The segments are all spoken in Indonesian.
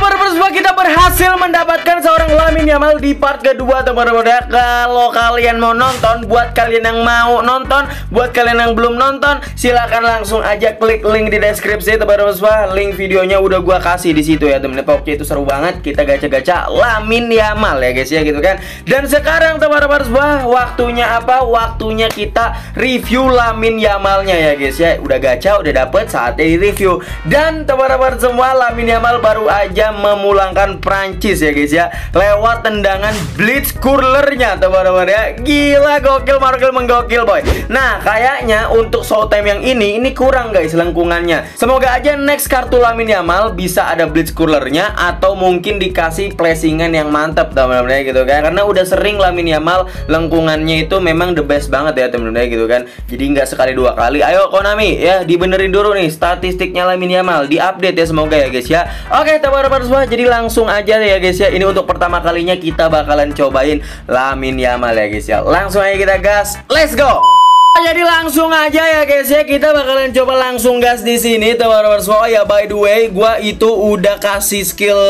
teman-teman semua, kita berhasil mendapatkan seorang Lamine Yamal di part kedua, teman-teman ya. Kalau kalian mau nonton, buat kalian yang mau nonton, buat kalian yang belum nonton, silahkan langsung aja klik link di deskripsi, teman-teman semua. Link videonya udah gua kasih di situ ya, teman-teman. Oke, itu seru banget, kita gacha-gacha Lamine Yamal ya guys ya, gitu kan. Dan sekarang teman-teman semua, waktunya apa? Waktunya kita review Lamine Yamalnya ya guys ya. Udah gacha, udah dapet, saatnya di review. Dan teman-teman semua, Lamine Yamal baru aja memulangkan Prancis ya guys ya, lewat tendangan blitz curlernya teman-teman ya. Gila, gokil, margil, menggokil boy. Nah, kayaknya untuk show time yang ini kurang guys lengkungannya. Semoga aja next kartu Lamine Yamal bisa ada blitz curlernya, atau mungkin dikasih placingan yang mantap teman-teman ya, gitu kan. Karena udah sering Lamine Yamal lengkungannya itu memang the best banget ya teman-teman ya, gitu kan. Jadi nggak sekali dua kali. Ayo Konami ya, dibenerin dulu nih statistiknya Lamine Yamal, diupdate ya semoga ya guys ya. Oke teman-teman semua, jadi langsung aja ya guys ya. Ini untuk pertama kalinya kita bakalan cobain Lamine Yamal ya guys ya. Langsung aja kita gas, let's go. Jadi langsung aja ya guys ya, kita bakalan coba langsung gas di sini teman-teman semua. Oh ya, by the way, gua itu udah kasih skill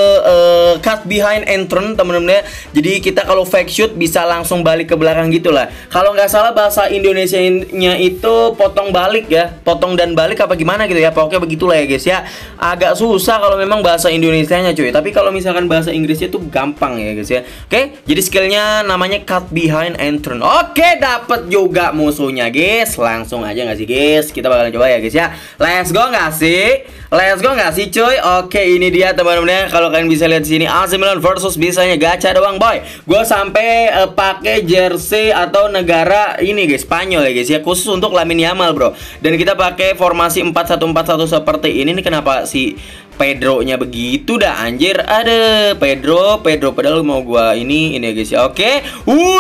cut behind and turn teman-teman ya. Jadi kita kalau fake shoot bisa langsung balik ke belakang gitulah. Kalau nggak salah bahasa Indonesianya itu potong balik ya, potong dan balik apa gimana gitu ya. Pokoknya begitulah ya guys ya. Agak susah kalau memang bahasa Indonesianya cuy. Tapi kalau misalkan bahasa Inggrisnya tuh gampang ya guys ya. Oke, jadi skillnya namanya cut behind and turn. Oke, dapat juga musuhnya guys. Langsung aja gak sih guys, kita bakalan coba ya guys ya. Let's go gak sih, let's go gak sih cuy. Oke, ini dia teman-teman ya. Kalau kalian bisa lihat di sini AC Milan versus bisanya gacha doang boy. Gue sampai pakai jersey atau negara ini guys, Spanyol ya guys ya, khusus untuk Lamine Yamal bro. Dan kita pakai formasi 4-1-4-1 seperti ini nih. Kenapa si Pedro-nya begitu dah anjir. Ada Pedro padahal mau gua ini ya guys ya. Oke.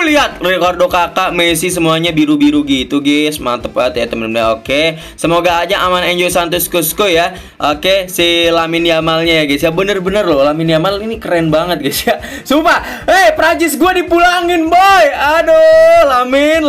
Lihat Ricardo Kaká, Messi semuanya biru-biru gitu guys. Mantep banget ya teman-teman. Oke. Semoga aja aman Angel Santos Kusko ya. Oke, si Lamine Yamalnya ya guys ya. Bener-bener loh, Lamine Yamal ini keren banget guys ya. Sumpah. Prancis gua dipulangin, boy. Aduh, Lamine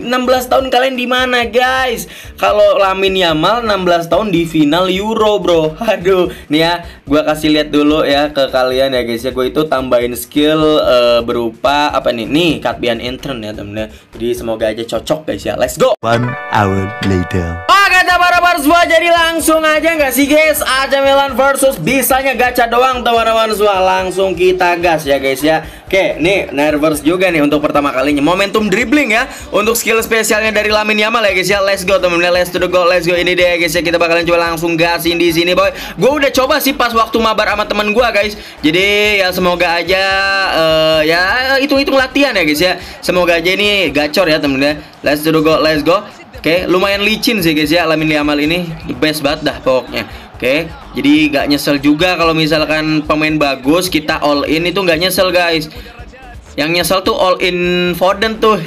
16 tahun kalian di mana, guys? Kalau Lamine Yamal 16 tahun di final Euro, bro. Aduh. Nih ya, gue kasih lihat dulu ya ke kalian ya guys ya. Gue itu tambahin skill berupa apa nih? Nih, cut behind and turn ya temen-temen. Jadi semoga aja cocok guys ya. Let's go. 1 hour later. Teman-teman semua, jadi langsung aja nggak sih guys, AC Milan versus bisanya gacha doang teman-teman semua. Langsung kita gas ya guys ya. Oke, nih nervous juga nih untuk pertama kalinya. Momentum dribbling ya, untuk skill spesialnya dari Lamine Yamal ya guys ya. Let's go temen-temen, let's to the go, let's go. Ini deh ya guys ya, kita bakalan coba langsung gasin di sini boy. Gue udah coba sih pas waktu mabar sama temen gue guys. Jadi ya semoga aja ya hitung-hitung latihan ya guys ya. Semoga aja ini gacor ya temen-temen. Let's to the go, let's go. Oke, lumayan licin sih guys ya, Lamine Yamal ini the best banget dah pokoknya. Oke, jadi gak nyesel juga kalau misalkan pemain bagus kita all in itu gak nyesel guys. Yang nyesel tuh all in Foden tuh.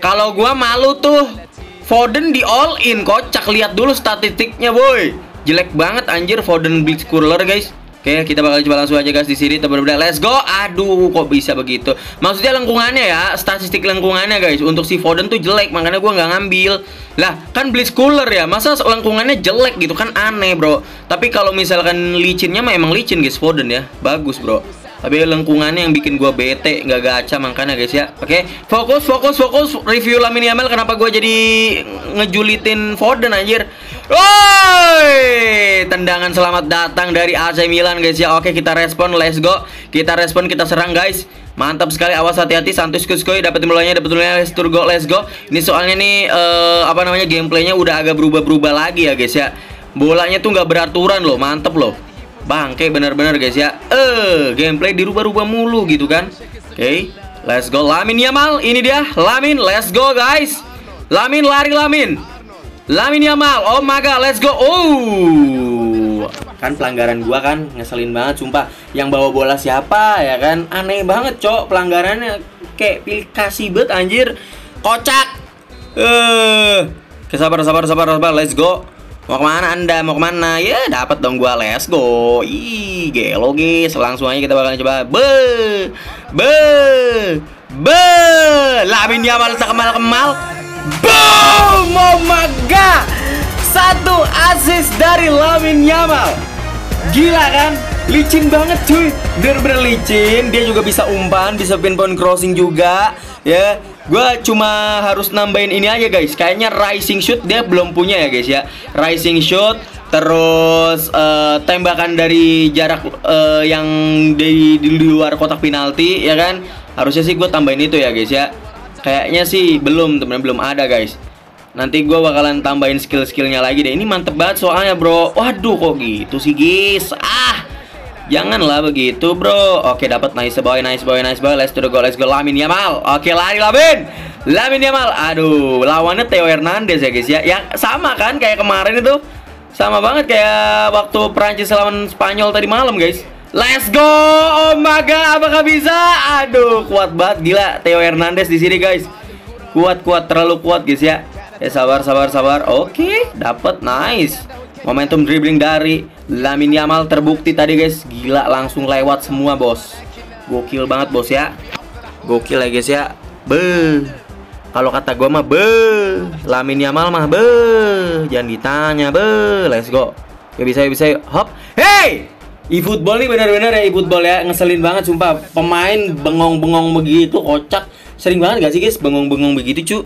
Kalau gua malu tuh, Foden di all in kocak. Lihat dulu statistiknya boy, jelek banget anjir Foden blitz curler guys. Oke, kita bakal coba langsung aja guys di sini teman-teman. Let's go. Aduh, kok bisa begitu? Maksudnya lengkungannya ya, statistik lengkungannya guys. Untuk si Foden tuh jelek, makanya gua nggak ngambil. Lah, kan blitz cooler ya. Masa lengkungannya jelek gitu kan aneh, bro. Tapi kalau misalkan licinnya mah emang licin guys Foden ya. Bagus, bro. Tapi lengkungannya yang bikin gua bete, nggak gacha makanya guys ya. Oke, fokus review Lamine Yamal. Kenapa gua jadi ngejulitin Foden anjir? Woi, tendangan selamat datang dari AC Milan guys ya. Oke, kita respon, let's go. Kita respon, kita serang guys. Mantap sekali, awas hati-hati, Santos Kuskoy dapat mulanya, let's go, let's go. Ini soalnya nih apa namanya, gameplaynya udah agak berubah-berubah lagi ya guys ya. Bolanya tuh nggak beraturan loh, mantep loh. Bangke bener-bener guys ya. Gameplay dirubah-rubah mulu gitu kan. Oke, let's go Lamine Yamal. Ini dia Lamine, let's go guys. Lamine lari, Lamine Yamal, oh my god, let's go. Oh, kan pelanggaran gua kan, ngeselin banget sumpah. Yang bawa bola siapa ya kan? Aneh banget cok, pelanggarannya kayak pilih kasih bet anjir. Kocak. Sabar, let's go. Mau kemana anda, mau kemana? Ya dapat dong gua, let's go. Ih, gelo guys. Langsung aja kita bakalan coba. Lamine Yamal kemal. Boom! Oh my god! 1 assist dari Lamine Yamal. Gila kan? Licin banget cuy, bener-bener licin. Dia juga bisa umpan, bisa pinpoint crossing juga ya. Gue cuma harus nambahin ini aja guys, kayaknya rising shoot dia belum punya ya guys ya. Rising shoot, terus tembakan dari jarak yang di luar kotak penalti ya kan. Harusnya sih gue tambahin itu ya guys ya. Kayaknya sih belum temen, belum ada guys. Nanti gue bakalan tambahin skill-skillnya lagi deh. Ini mantep banget soalnya bro. Waduh kok gitu sih guys. Ah, janganlah begitu bro. Oke dapat, nice boy, nice boy, nice boy. Let's do the goal, let's go. Lamine Yamal. Oke lari Lamine Yamal. Aduh, lawannya Theo Hernandez ya guys ya. Ya sama kan kayak kemarin itu. Sama banget kayak waktu Prancis lawan Spanyol tadi malam guys. Let's go. Oh my god, apakah bisa? Aduh kuat banget, gila Theo Hernandez di sini guys. Kuat-kuat, terlalu kuat guys ya. Ya sabar. Oke, dapat, nice. Momentum dribbling dari Lamine Yamal terbukti tadi guys. Gila langsung lewat semua bos. Gokil banget bos ya. Gokil ya guys ya. Be. Kalau kata gua mah be. Lamine Yamal mah be. Jangan ditanya be. Let's go. Ya bisa yuk. Hop. Hey! E-football nih bener-bener ya, e-football ya. Ngeselin banget sumpah. Pemain bengong-bengong begitu, kocak. Sering banget gak sih guys bengong-bengong begitu cu.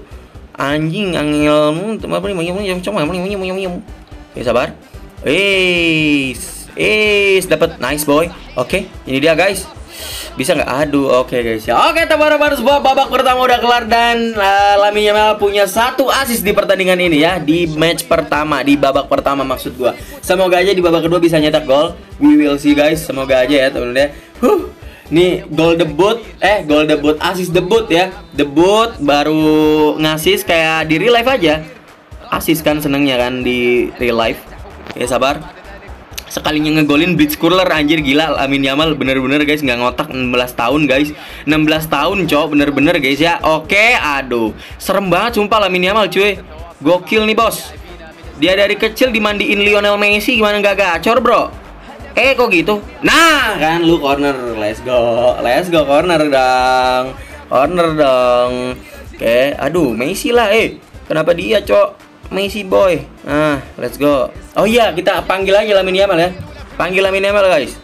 Anjing, angilmu. Ya sabar. Dapat, nice boy. Oke, ini dia guys. Bisa nggak? Aduh, oke guys ya. Oke, teman-teman semua, babak pertama udah kelar dan Lamine Yamal punya 1 assist di pertandingan ini ya, di match pertama, di babak pertama maksud gua. Semoga aja di babak kedua bisa nyetak gol. We will see guys. Semoga aja ya, teman-teman. Nih gol debut, assist debut ya. Debut baru ngasis kayak di real life aja. Assist kan senengnya kan di real life. Ya sabar. Sekalinya ngegolin blitz curler anjir, gila Lamine Yamal bener-bener guys, nggak ngotak. 16 tahun guys. 16 tahun cowok bener-bener guys ya. Oke, aduh. Serem banget sumpah Lamine Yamal cuy. Gokil nih bos. Dia dari kecil dimandiin Lionel Messi, gimana nggak gacor bro? Kok gitu? Nah, kan lu corner. Let's go corner dong. Corner dong. Oke, aduh Messi lah. Kenapa dia, Cok? Messi boy. Nah, let's go. Oh iya, kita panggil aja Lamine Yamal ya. Panggil Lamine Yamal, guys.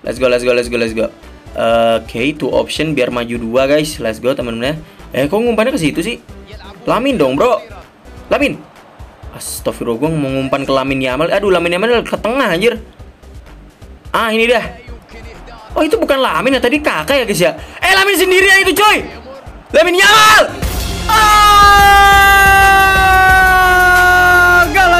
Let's go. Oke, 2 option biar maju 2, guys. Let's go, teman-teman. Kok ngumpannya ke situ sih? Lamine dong, bro. Lamine. Astagfirullah, gua mau ngumpan ke Lamine Yamal. Aduh, Lamine Yamal ke tengah, anjir. Ah, ini dah. Oh, itu bukan Lamine ya, tadi Kakak ya guys ya. Lamine sendiri ya itu coy. Lamine Yamal. Gala.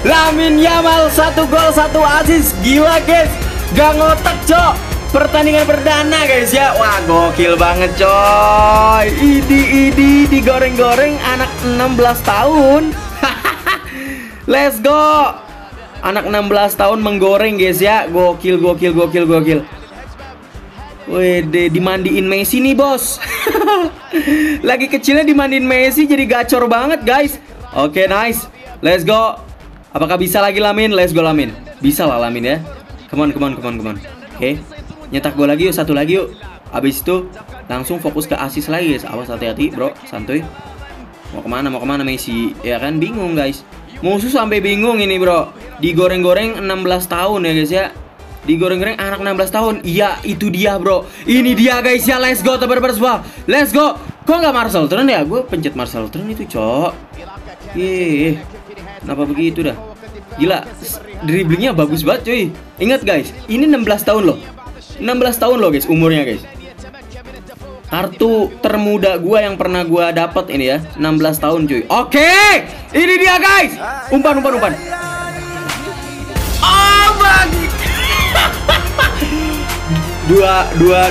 Lamine Yamal 1 gol 1 assist. Gila guys, gak ngotak coy. Pertandingan perdana guys ya. Wah, gokil banget coy. Idi digoreng-goreng anak 16 tahun. Let's go. Anak 16 tahun menggoreng guys ya. Gokil. Wede, dimandiin Messi nih bos. Lagi kecilnya dimandiin Messi, jadi gacor banget guys. Oke, nice. Let's go. Apakah bisa lagi Lamine? Let's go Lamine. Bisa lah Lamine ya. Come on. Oke. Nyetak gol lagi yuk, 1 lagi yuk. Abis itu langsung fokus ke assist lagi guys. Awas, hati-hati bro, santuy. Mau kemana Messi? Ya kan bingung guys. Musuh sampai bingung ini bro. Digoreng-goreng 16 tahun ya guys ya. Digoreng-goreng anak 16 tahun. Iya itu dia bro. Ini dia guys ya. Let's go teman-teman semua. Let's go. Kok nggak Marcel Tren ya? Gue pencet Marcel Tren itu cok. Kenapa begitu dah? Gila, dribblingnya bagus banget cuy. Ingat guys, ini 16 tahun loh. 16 tahun loh guys umurnya guys. Kartu termuda gua yang pernah gua dapat ini ya, 16 tahun cuy. Oke, ini dia guys. Umpan. Oh my god.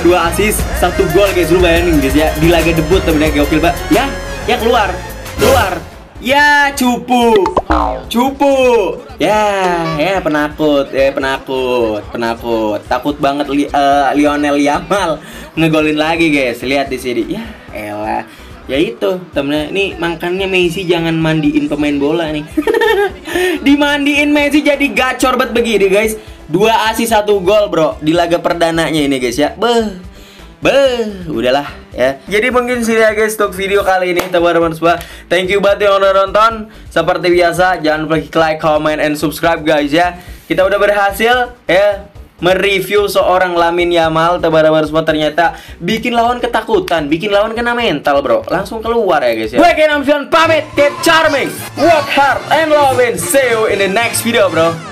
2 assist, 1 gol guys. Lu bayangin guys ya, di laga debut temennya gokil banget. Ya keluar. Ya cupu. Ya penakut. Takut banget Lionel Yamal ngegolin lagi guys. Lihat di sini. Ya elah. Ya itu, temen-temen. Nih makannya Messi jangan mandiin pemain bola nih. Dimandiin Messi jadi gacor banget begini guys. 2 assist 1 gol bro di laga perdananya ini guys ya. Beuh. udahlah ya. Jadi mungkin sini ya guys untuk video kali ini teman-teman semua. Thank you banget yang udah nonton. Seperti biasa jangan lupa klik like, comment, and subscribe guys ya. Kita udah berhasil ya mereview seorang Lamine Yamal teman-teman semua. Ternyata bikin lawan ketakutan, bikin lawan kena mental bro. Langsung keluar ya guys ya. Gue KONAMI pamit, keep charming, work hard, and love, and see you in the next video bro.